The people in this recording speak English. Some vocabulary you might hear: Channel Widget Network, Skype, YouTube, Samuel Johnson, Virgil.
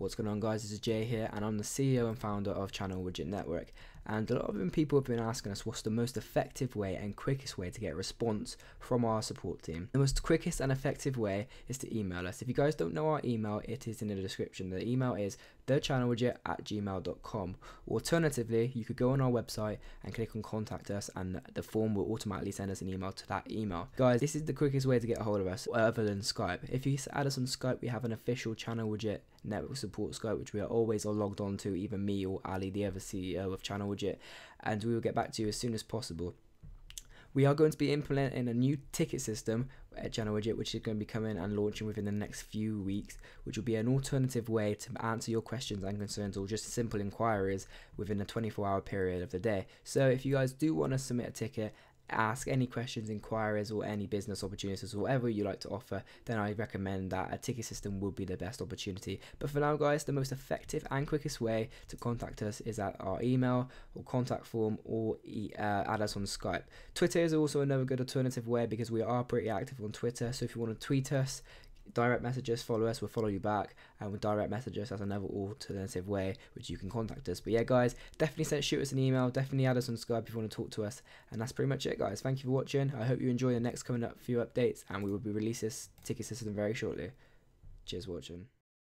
What's going on, guys? This is Jay here, and I'm the CEO and founder of Channel Widget Network. And a lot of people have been asking us what's the most effective way and quickest way to get a response from our support team. The most quickest and effective way is to email us. If you guys don't know our email, it is in the description. The email is thechannelwidget@gmail.com. Alternatively, you could go on our website and click on contact us, and the form will automatically send us an email to that email. Guys, this is the quickest way to get a hold of us other than Skype. If you add us on Skype, we have an official Channel Widget Network support Skype, which we are always logged on to, even me or Ali, the other CEO of Channel Widget, and we will get back to you as soon as possible. We are going to be implementing a new ticket system at Channel Widget, which is going to be coming and launching within the next few weeks, which will be an alternative way to answer your questions and concerns or just simple inquiries within a 24-hour period of the day. So if you guys do want to submit a ticket, ask any questions, inquiries, or any business opportunities or whatever you like to offer, then I recommend that a ticket system will be the best opportunity. But for now, guys, the most effective and quickest way to contact us is at our email or contact form, or add us on Skype. Twitter is also another good alternative way, because we are pretty active on Twitter, so if you want to tweet us, direct message us, follow us, we'll follow you back, and with direct messages, that's another alternative way which you can contact us. But yeah, guys, definitely shoot us an email, definitely add us on Skype if you want to talk to us, and that's pretty much it, guys. Thank you for watching. I hope you enjoy the next coming up few updates, and we will be releasing this ticket system very shortly. Cheers watching.